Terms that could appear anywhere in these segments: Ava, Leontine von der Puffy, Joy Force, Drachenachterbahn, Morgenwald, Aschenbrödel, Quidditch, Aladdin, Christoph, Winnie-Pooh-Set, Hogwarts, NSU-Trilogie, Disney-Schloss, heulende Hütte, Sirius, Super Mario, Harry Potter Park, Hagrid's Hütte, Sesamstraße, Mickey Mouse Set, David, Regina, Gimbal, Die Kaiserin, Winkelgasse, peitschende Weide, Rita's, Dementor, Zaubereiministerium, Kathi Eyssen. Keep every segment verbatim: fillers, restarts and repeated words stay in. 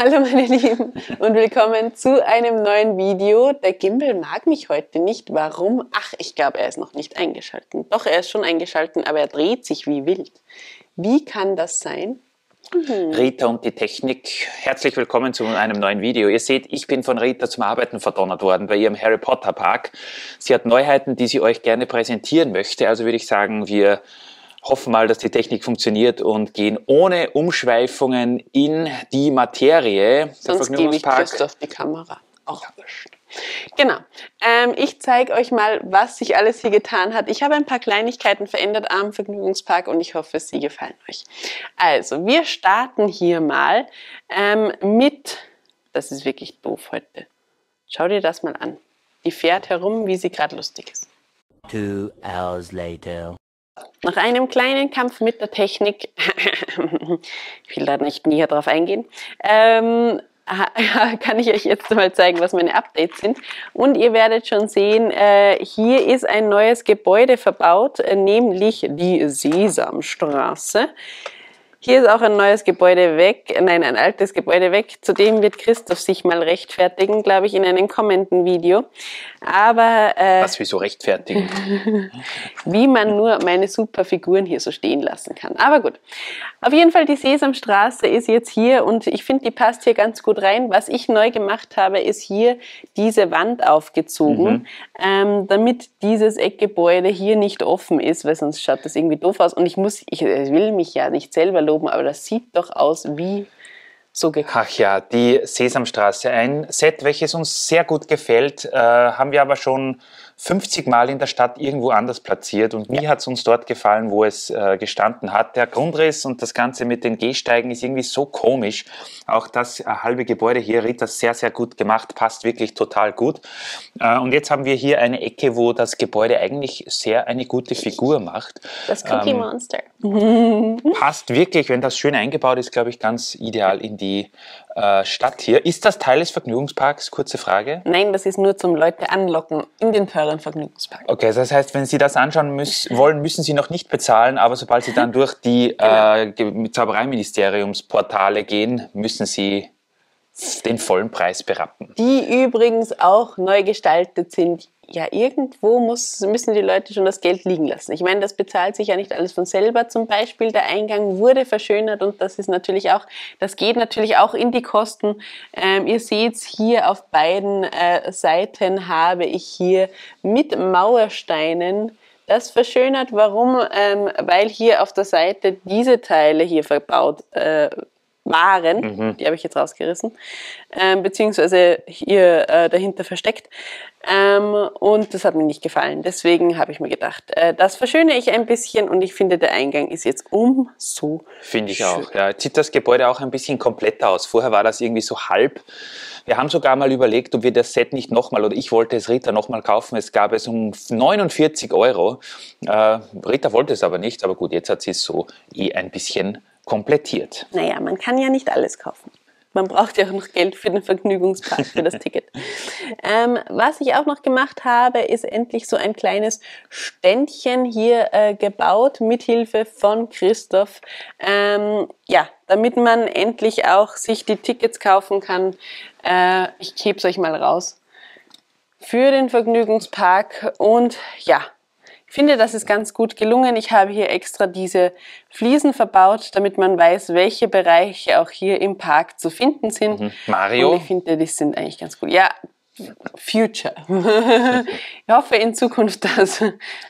Hallo meine Lieben und willkommen zu einem neuen Video. Der Gimbal mag mich heute nicht. Warum? Ach, ich glaube, er ist noch nicht eingeschaltet. Doch, er ist schon eingeschaltet, aber er dreht sich wie wild. Wie kann das sein? Mhm. Rita und die Technik, herzlich willkommen zu einem neuen Video. Ihr seht, ich bin von Rita zum Arbeiten verdonnert worden bei ihrem Harry Potter Park. Sie hat Neuheiten, die sie euch gerne präsentieren möchte. Also würde ich sagen, wir hoffen mal, dass die Technik funktioniert und gehen ohne Umschweifungen in die Materie. Sonst gebe ich Christoph die Kamera. Auch wurscht. Genau. Ähm, ich zeige euch mal, was sich alles hier getan hat. Ich habe ein paar Kleinigkeiten verändert am Vergnügungspark und ich hoffe, sie gefallen euch. Also, wir starten hier mal ähm, mit, das ist wirklich doof heute, schau dir das mal an. Die fährt herum, wie sie gerade lustig ist. Two hours later. Nach einem kleinen Kampf mit der Technik, ich will da nicht näher drauf eingehen, ähm, kann ich euch jetzt mal zeigen, was meine Updates sind. Und ihr werdet schon sehen, äh, hier ist ein neues Gebäude verbaut, äh, nämlich die Sesamstraße. Hier ist auch ein neues Gebäude weg, nein, ein altes Gebäude weg. Zudem wird Christoph sich mal rechtfertigen, glaube ich, in einem kommenden Video. Aber äh, was, wieso rechtfertigen? Wie man nur meine super Figuren hier so stehen lassen kann. Aber gut, auf jeden Fall die Sesamstraße ist jetzt hier und ich finde, die passt hier ganz gut rein. Was ich neu gemacht habe, ist hier diese Wand aufgezogen, mhm. ähm, damit dieses Eckgebäude hier nicht offen ist, weil sonst schaut das irgendwie doof aus. Und ich muss, ich, ich will mich ja nicht selber loben, aber das sieht doch aus wie so gekauft. Ach ja, die Sesamstraße, ein Set, welches uns sehr gut gefällt, äh, haben wir aber schon fünfzig Mal in der Stadt irgendwo anders platziert und mir ja. hat es uns dort gefallen, wo es äh, gestanden hat. Der Grundriss und das Ganze mit den Gehsteigen ist irgendwie so komisch. Auch das äh, halbe Gebäude hier, Rita, sehr, sehr gut gemacht, passt wirklich total gut. Äh, und jetzt haben wir hier eine Ecke, wo das Gebäude eigentlich sehr eine gute Figur macht. Das Cookie Monster. Ähm, passt wirklich, wenn das schön eingebaut ist, glaube ich, ganz ideal in die äh, Stadt hier. Ist das Teil des Vergnügungsparks? Kurze Frage. Nein, das ist nur zum Leute anlocken in den Park. Vergnügungspark. Okay, das heißt, wenn Sie das anschauen müssen, wollen, müssen Sie noch nicht bezahlen, aber sobald Sie dann durch die genau. äh, Zaubereiministeriumsportale gehen, müssen Sie den vollen Preis berappen. Die übrigens auch neu gestaltet sind. Ja, irgendwo muss, müssen die Leute schon das Geld liegen lassen. Ich meine, das bezahlt sich ja nicht alles von selber. Zum Beispiel der Eingang wurde verschönert und das ist natürlich auch, das geht natürlich auch in die Kosten. Ähm, ihr seht's hier auf beiden äh, Seiten habe ich hier mit Mauersteinen das verschönert. Warum? Ähm, weil hier auf der Seite diese Teile hier verbaut äh, waren. Mhm. Die habe ich jetzt rausgerissen. Ähm, beziehungsweise hier äh, dahinter versteckt. Ähm, und das hat mir nicht gefallen. Deswegen habe ich mir gedacht, äh, das verschöne ich ein bisschen und ich finde, der Eingang ist jetzt umso Finde ich schön. Auch. Ja. Jetzt sieht das Gebäude auch ein bisschen kompletter aus. Vorher war das irgendwie so halb. Wir haben sogar mal überlegt, ob wir das Set nicht nochmal, oder ich wollte es Rita nochmal kaufen. Es gab es um neunundvierzig Euro. Äh, Rita wollte es aber nicht, aber gut, jetzt hat sie es so eh ein bisschen komplettiert. Naja, man kann ja nicht alles kaufen. Man braucht ja auch noch Geld für den Vergnügungspark, für das Ticket. Ähm, was ich auch noch gemacht habe, ist endlich so ein kleines Ständchen hier äh, gebaut, mithilfe von Christoph. Ähm, ja, damit man endlich auch sich die Tickets kaufen kann. Äh, ich gebe es euch mal raus. Für den Vergnügungspark und ja, ich finde, das ist ganz gut gelungen. Ich habe hier extra diese Fliesen verbaut, damit man weiß, welche Bereiche auch hier im Park zu finden sind. Mhm. Mario? Und ich finde, die sind eigentlich ganz gut. Ja, Future. Ich hoffe in Zukunft, dass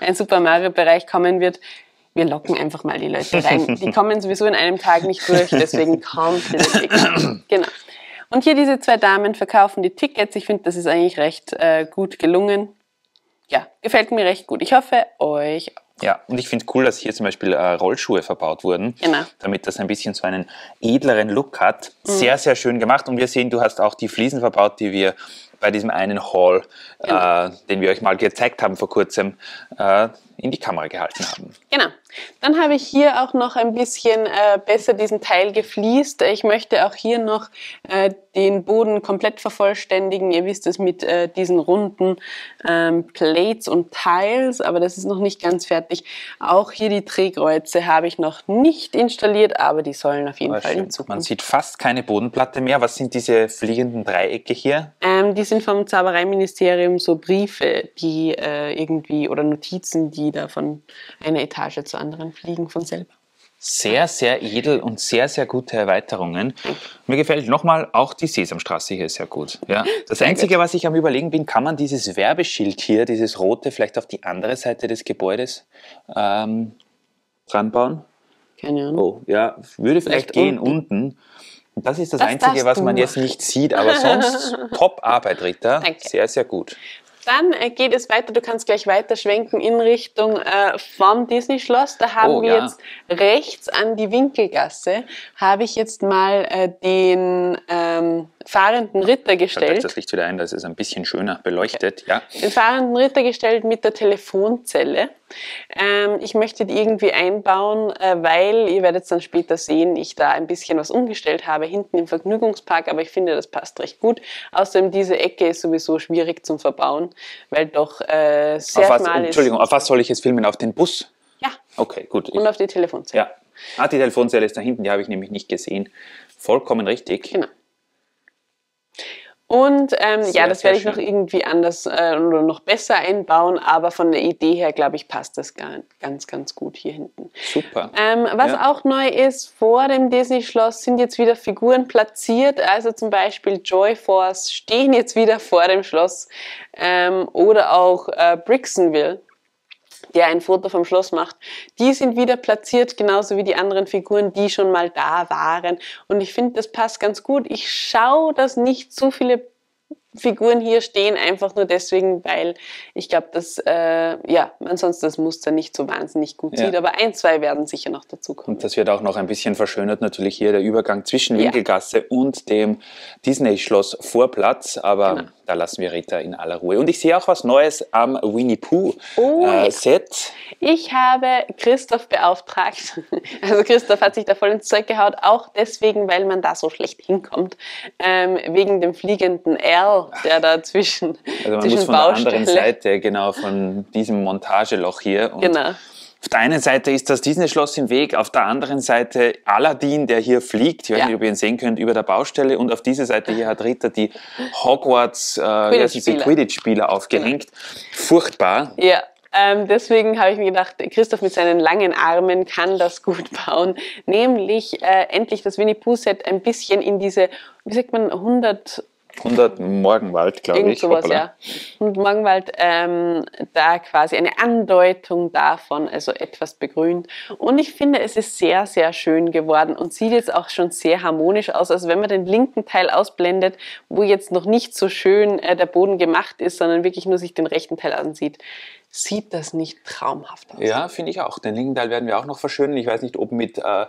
ein Super Mario-Bereich kommen wird. Wir locken einfach mal die Leute rein. Die kommen sowieso in einem Tag nicht durch, deswegen kommt es. Genau. Und hier diese zwei Damen verkaufen die Tickets. Ich finde, das ist eigentlich recht äh, gut gelungen. Ja, gefällt mir recht gut. Ich hoffe, euch auch. Ja, und ich finde es cool, dass hier zum Beispiel äh, Rollschuhe verbaut wurden, genau. damit das ein bisschen so einen edleren Look hat. Mhm. Sehr, sehr schön gemacht. Und wir sehen, du hast auch die Fliesen verbaut, die wir bei diesem einen Hall, genau. äh, den wir euch mal gezeigt haben vor kurzem, äh, in die Kamera gehalten haben. Genau. Dann habe ich hier auch noch ein bisschen äh, besser diesen Teil gefliest. Ich möchte auch hier noch äh, den Boden komplett vervollständigen. Ihr wisst es mit äh, diesen runden ähm, Plates und Tiles, aber das ist noch nicht ganz fertig. Auch hier die Drehkreuze habe ich noch nicht installiert, aber die sollen auf jeden Fall in Zukunft. Man sieht fast keine Bodenplatte mehr. Was sind diese fliegenden Dreiecke hier? Ähm, die sind vom Zaubereiministerium so Briefe, die äh, irgendwie oder Notizen, die da von einer Etage zur anderen fliegen von selber. Sehr, sehr edel und sehr, sehr gute Erweiterungen. Mir gefällt nochmal auch die Sesamstraße hier sehr gut. Ja. Das Einzige, was ich am Überlegen bin, kann man dieses Werbeschild hier, dieses rote, vielleicht auf die andere Seite des Gebäudes ähm, dran bauen? Keine Ahnung. Oh, ja, würde vielleicht, vielleicht gehen unten. unten. Das ist das, das Einzige, was man machen. jetzt nicht sieht, aber sonst Top-Arbeit, Rita. Danke. Sehr, sehr gut. Dann geht es weiter, du kannst gleich weiter schwenken in Richtung äh, vom Disney-Schloss. Da haben oh, wir ja. jetzt rechts an die Winkelgasse, habe ich jetzt mal äh, den ähm, fahrenden Ritter gestellt. Ich schalte das Licht wieder ein, das ist ein bisschen schöner beleuchtet. Okay. Ja. Den fahrenden Ritter gestellt mit der Telefonzelle. Ähm, ich möchte die irgendwie einbauen, äh, weil, ihr werdet es dann später sehen, ich da ein bisschen was umgestellt habe hinten im Vergnügungspark, aber ich finde, das passt recht gut. Außerdem, diese Ecke ist sowieso schwierig zum Verbauen, weil doch äh, sehr auf was, schmal ist. Entschuldigung, auf was soll ich jetzt filmen? Auf den Bus? Ja. Okay, gut. Und ich, auf die Telefonzelle. Ja. Ah, die Telefonzelle ist da hinten, die habe ich nämlich nicht gesehen. Vollkommen richtig. Genau. Und ähm, sehr, ja, das werde ich schön. noch irgendwie anders äh, oder noch besser einbauen, aber von der Idee her, glaube ich, passt das ganz, ganz gut hier hinten. Super. Ähm, was ja. auch neu ist, vor dem Disney-Schloss sind jetzt wieder Figuren platziert, also zum Beispiel Joy Force stehen jetzt wieder vor dem Schloss ähm, oder auch äh, Brixenville, der ein Foto vom Schloss macht. Die sind wieder platziert, genauso wie die anderen Figuren, die schon mal da waren. Und ich finde, das passt ganz gut. Ich schaue, dass nicht zu viele Figuren hier stehen, einfach nur deswegen, weil ich glaube, dass äh, ja, man sonst das Muster nicht so wahnsinnig gut ja. sieht. Aber ein, zwei werden sicher noch dazukommen. Und das wird auch noch ein bisschen verschönert, natürlich hier der Übergang zwischen Winkelgasse ja. und dem Disney-Schloss Vorplatz. Aber genau. da lassen wir Rita in aller Ruhe. Und ich sehe auch was Neues am Winnie-Pooh-Set. Oh, äh, ja. Ich habe Christoph beauftragt. Also Christoph hat sich da voll ins Zeug gehaut, auch deswegen, weil man da so schlecht hinkommt. Ähm, wegen dem fliegenden L, der da zwischen Also man zwischen muss von Baustelle. der anderen Seite, genau, von diesem Montageloch hier. Und genau. Auf der einen Seite ist das Disney-Schloss im Weg, auf der anderen Seite Aladdin, der hier fliegt. Ich weiß ja. nicht, ob ihr ihn sehen könnt, über der Baustelle. Und auf dieser Seite hier hat Rita die Hogwarts äh, Quidditch-Spieler Quidditch aufgehängt. Ja. Furchtbar. Ja. Ähm, deswegen habe ich mir gedacht, Christoph mit seinen langen Armen kann das gut bauen. Nämlich äh, endlich das Winnie-Pooh-Set ein bisschen in diese, wie sagt man, hundert... hundert Morgenwald, glaube ich. Sowas, ja. Und Morgenwald, ähm, da quasi eine Andeutung davon, also etwas begrünt. Und ich finde, es ist sehr, sehr schön geworden und sieht jetzt auch schon sehr harmonisch aus. Also wenn man den linken Teil ausblendet, wo jetzt noch nicht so schön äh, der Boden gemacht ist, sondern wirklich nur sich den rechten Teil ansieht, sieht das nicht traumhaft aus. Ja, finde ich auch. Den linken Teil werden wir auch noch verschönern. Ich weiß nicht, ob mit äh,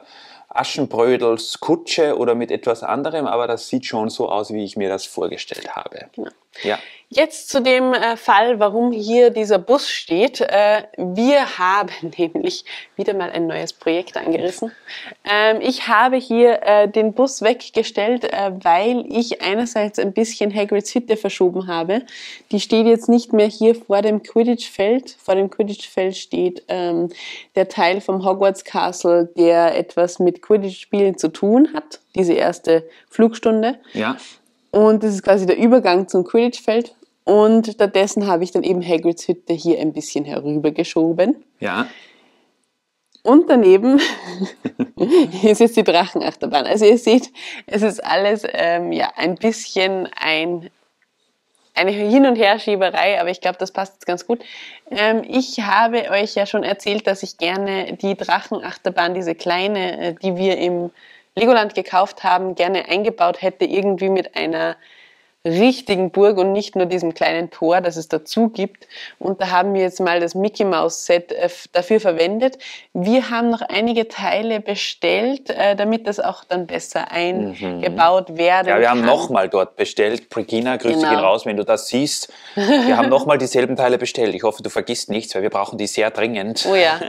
Aschenbrödels Kutsche oder mit etwas anderem, aber das sieht schon so aus, wie ich mir das vorgestellt habe. Genau. Ja. Jetzt zu dem äh, Fall, warum hier dieser Bus steht. Äh, wir haben nämlich wieder mal ein neues Projekt angerissen. Ähm, ich habe hier äh, den Bus weggestellt, äh, weil ich einerseits ein bisschen Hagrid's Hütte verschoben habe. Die steht jetzt nicht mehr hier vor dem Quidditch-Feld. Vor dem Quidditch-Feld steht ähm, der Teil vom Hogwarts Castle, der etwas mit Quidditch-Spielen zu tun hat. Diese erste Flugstunde. Ja. Und das ist quasi der Übergang zum Quidditch-Feld. Und stattdessen habe ich dann eben Hagrids Hütte hier ein bisschen herübergeschoben. Ja. Und daneben ist jetzt die Drachenachterbahn. Also ihr seht, es ist alles ähm, ja, ein bisschen ein, eine Hin- und Herschieberei, aber ich glaube, das passt jetzt ganz gut. Ähm, ich habe euch ja schon erzählt, dass ich gerne die Drachenachterbahn, diese kleine, die wir im Legoland gekauft haben, gerne eingebaut hätte, irgendwie mit einer richtigen Burg und nicht nur diesem kleinen Tor, das es dazu gibt. Und da haben wir jetzt mal das Mickey Mouse Set dafür verwendet. Wir haben noch einige Teile bestellt, damit das auch dann besser eingebaut mhm. werden kann. Ja, wir haben nochmal dort bestellt. Regina, grüß genau. dich raus, wenn du das siehst. Wir haben nochmal dieselben Teile bestellt. Ich hoffe, du vergisst nichts, weil wir brauchen die sehr dringend. Oh ja,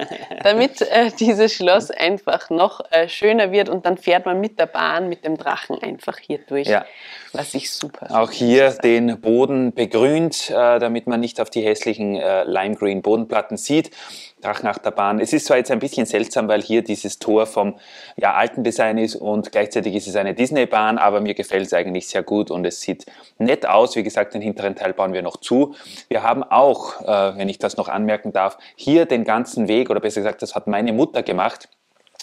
damit äh, dieses Schloss einfach noch äh, schöner wird und dann fährt man mit der Bahn, mit dem Drachen einfach hier durch, ja. was ich super finde. Auch hier den Boden begrünt, äh, damit man nicht auf die hässlichen äh, Lime-Green Bodenplatten sieht. Drachenachterbahn. Es ist zwar jetzt ein bisschen seltsam, weil hier dieses Tor vom ja, alten Design ist und gleichzeitig ist es eine Disney-Bahn, aber mir gefällt es eigentlich sehr gut und es sieht nett aus. Wie gesagt, den hinteren Teil bauen wir noch zu. Wir haben auch, äh, wenn ich das noch anmerken darf, hier den ganzen Weg, oder besser gesagt, das hat meine Mutter gemacht,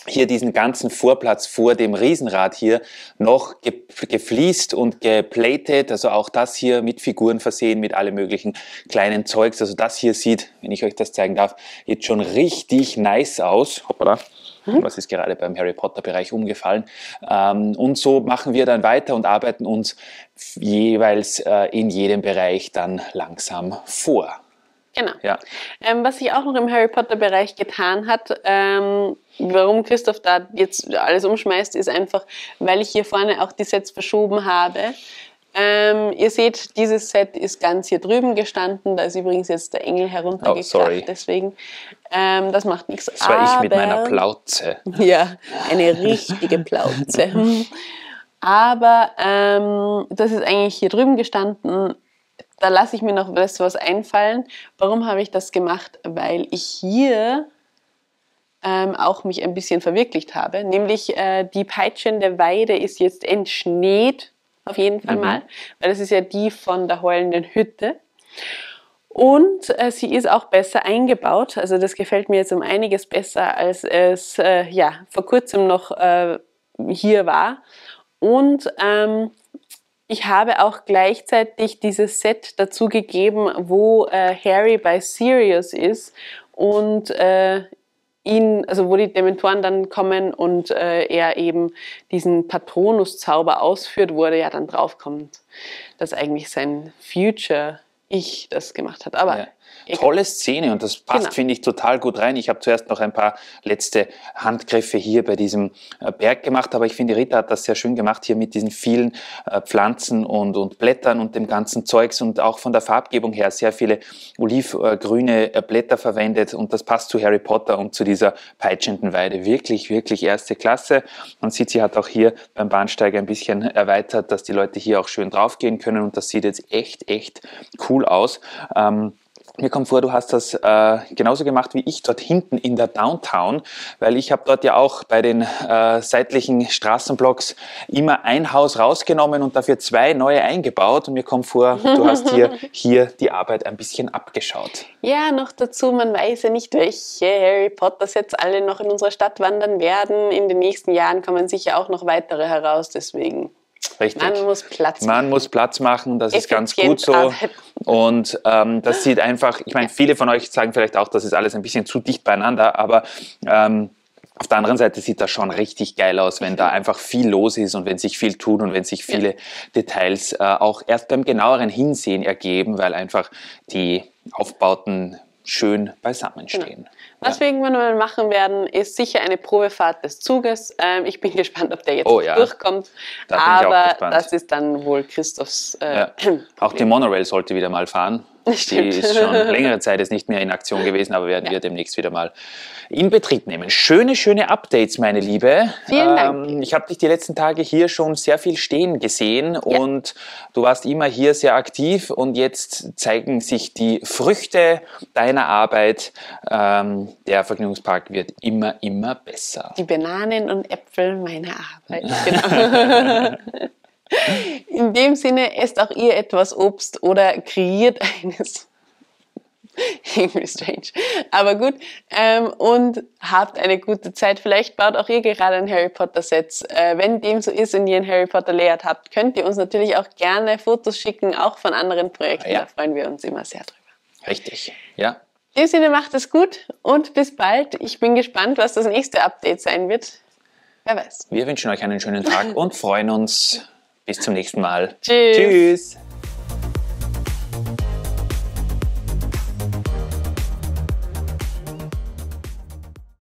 hier diesen ganzen Vorplatz vor dem Riesenrad hier noch ge gefliest und geplatet, also auch das hier mit Figuren versehen, mit allem möglichen kleinen Zeugs. Also das hier sieht, wenn ich euch das zeigen darf, jetzt schon richtig nice aus. Hoppala. Was ist gerade beim Harry Potter Bereich umgefallen. Und so machen wir dann weiter und arbeiten uns jeweils in jedem Bereich dann langsam vor. Genau. Ja. Ähm, was sich auch noch im Harry Potter Bereich getan hat, ähm, warum Christoph da jetzt alles umschmeißt, ist einfach, weil ich hier vorne auch die Sets verschoben habe. Ähm, ihr seht, dieses Set ist ganz hier drüben gestanden. Da ist übrigens jetzt der Engel heruntergekracht. Oh, sorry. Deswegen, ähm, das macht nichts. Das war aber ich mit meiner Plauze. Ja, eine richtige Plauze. Aber ähm, das ist eigentlich hier drüben gestanden. Da lasse ich mir noch was einfallen. Warum habe ich das gemacht? Weil ich hier ähm, auch mich ein bisschen verwirklicht habe. Nämlich äh, die peitschende Weide ist jetzt entschneit, auf jeden Fall mhm. mal, weil das ist ja die von der heulenden Hütte. Und äh, sie ist auch besser eingebaut. Also das gefällt mir jetzt um einiges besser, als es äh, ja, vor kurzem noch äh, hier war. Und ähm, ich habe auch gleichzeitig dieses Set dazu gegeben, wo äh, Harry bei Sirius ist und äh, ihn, also wo die Dementoren dann kommen und äh, er eben diesen Patronus-Zauber ausführt, wo er ja dann draufkommt, dass eigentlich sein Future Ich das gemacht hat. Aber ja. Tolle Szene und das passt, genau. finde ich, total gut rein. Ich habe zuerst noch ein paar letzte Handgriffe hier bei diesem Berg gemacht, aber ich finde, Rita hat das sehr schön gemacht hier mit diesen vielen äh, Pflanzen und, und Blättern und dem ganzen Zeugs und auch von der Farbgebung her sehr viele olivgrüne äh, Blätter verwendet und das passt zu Harry Potter und zu dieser peitschenden Weide. Wirklich, wirklich erste Klasse. Man sieht, sie hat auch hier beim Bahnsteig ein bisschen erweitert, dass die Leute hier auch schön draufgehen können und das sieht jetzt echt, echt cool aus. Ähm, mir kommt vor, du hast das äh, genauso gemacht wie ich dort hinten in der Downtown, weil ich habe dort ja auch bei den äh, seitlichen Straßenblocks immer ein Haus rausgenommen und dafür zwei neue eingebaut und mir kommt vor, du hast hier, hier die Arbeit ein bisschen abgeschaut. Ja, noch dazu, man weiß ja nicht, welche Harry Potter Sets alle noch in unserer Stadt wandern werden. In den nächsten Jahren kommen sicher auch noch weitere heraus, deswegen... Richtig. Man muss Platz machen. Man muss Platz machen, das ist ganz gut so. Und ähm, das sieht einfach, ich meine, viele von euch sagen vielleicht auch, das ist alles ein bisschen zu dicht beieinander, aber ähm, auf der anderen Seite sieht das schon richtig geil aus, wenn da einfach viel los ist und wenn sich viel tut und wenn sich viele ja. Details äh, auch erst beim genaueren Hinsehen ergeben, weil einfach die Aufbauten schön beisammenstehen. Genau. Was wir irgendwann mal machen werden, ist sicher eine Probefahrt des Zuges. Ähm, ich bin gespannt, ob der jetzt oh, ja. durchkommt. Da aber das ist dann wohl Christophs äh, ja. Auch die Monorail sollte wieder mal fahren. Stimmt. Die ist schon längere Zeit ist nicht mehr in Aktion gewesen, aber werden ja. wir demnächst wieder mal in Betrieb nehmen. Schöne, schöne Updates, meine Liebe. Vielen Dank. Ähm, ich habe dich die letzten Tage hier schon sehr viel stehen gesehen ja. und du warst immer hier sehr aktiv und jetzt zeigen sich die Früchte deiner Arbeit. Ähm, der Vergnügungspark wird immer, immer besser. Die Bananen und Äpfel meiner Arbeit. Genau. In dem Sinne, esst auch ihr etwas Obst oder kreiert eines. Irgendwie strange. Aber gut. Ähm, und habt eine gute Zeit. Vielleicht baut auch ihr gerade ein Harry Potter Set. Äh, wenn dem so ist und ihr ein Harry Potter Layout habt, könnt ihr uns natürlich auch gerne Fotos schicken, auch von anderen Projekten. Ja. Da freuen wir uns immer sehr drüber. Richtig, ja. In dem Sinne, macht es gut und bis bald. Ich bin gespannt, was das nächste Update sein wird. Wer weiß. Wir wünschen euch einen schönen Tag und freuen uns. Bis zum nächsten Mal. Tschüss. Tschüss.